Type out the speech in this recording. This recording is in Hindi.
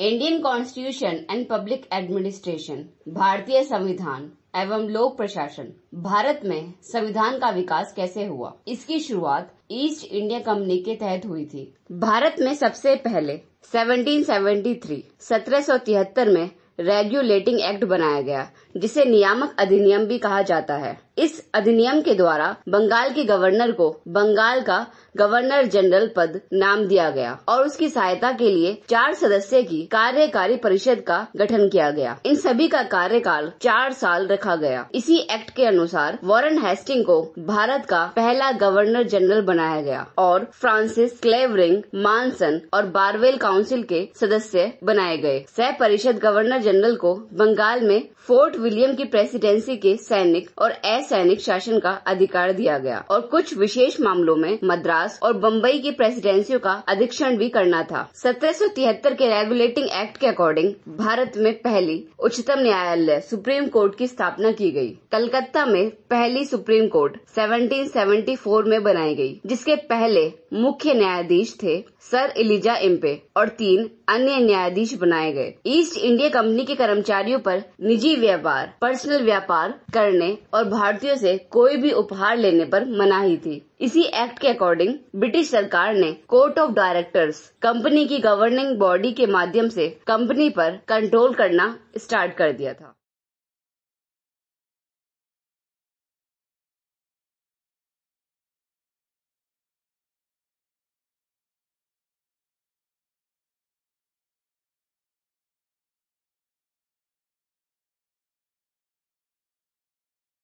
Indian constitution and public administration, भारतीय संविधान एवं लोक प्रशासन। भारत में संविधान का विकास कैसे हुआ, इसकी शुरुआत ईस्ट इंडिया कंपनी के तहत हुई थी। भारत में सबसे पहले 1773 में रेगुलेटिंग एक्ट बनाया गया, जिसे नियामक अधिनियम भी कहा जाता है। इस अधिनियम के द्वारा बंगाल के गवर्नर को बंगाल का गवर्नर जनरल पद नाम दिया गया और उसकी सहायता के लिए 4 सदस्य की कार्यकारी परिषद का गठन किया गया। इन सभी का कार्यकाल 4 साल रखा गया। इसी एक्ट के अनुसार वॉरेन हेस्टिंग को भारत का पहला गवर्नर जनरल बनाया गया और फ्रांसिस क्लेवरिंग, मानसन और बारवेल काउंसिल के सदस्य बनाए गए। सह परिषद गवर्नर जनरल को बंगाल में फोर्ट विलियम की प्रेसिडेंसी के सैनिक और सैनिक शासन का अधिकार दिया गया और कुछ विशेष मामलों में मद्रास और बम्बई की प्रेसिडेंसियों का अधीक्षण भी करना था। 1773 के रेगुलेटिंग एक्ट के अकॉर्डिंग भारत में पहली उच्चतम न्यायालय सुप्रीम कोर्ट की स्थापना की गई। कलकत्ता में पहली सुप्रीम कोर्ट 1774 में बनाई गई, जिसके पहले मुख्य न्यायाधीश थे सर एलिजा इम्पे और 3 अन्य न्यायाधीश बनाए गए। ईस्ट इंडिया कंपनी के कर्मचारियों पर निजी व्यापार, पर्सनल व्यापार करने और भारतीयों से कोई भी उपहार लेने पर मनाही थी। इसी एक्ट के अकॉर्डिंग ब्रिटिश सरकार ने कोर्ट ऑफ डायरेक्टर्स, कंपनी की गवर्निंग बॉडी के माध्यम से कंपनी पर कंट्रोल करना स्टार्ट कर दिया था।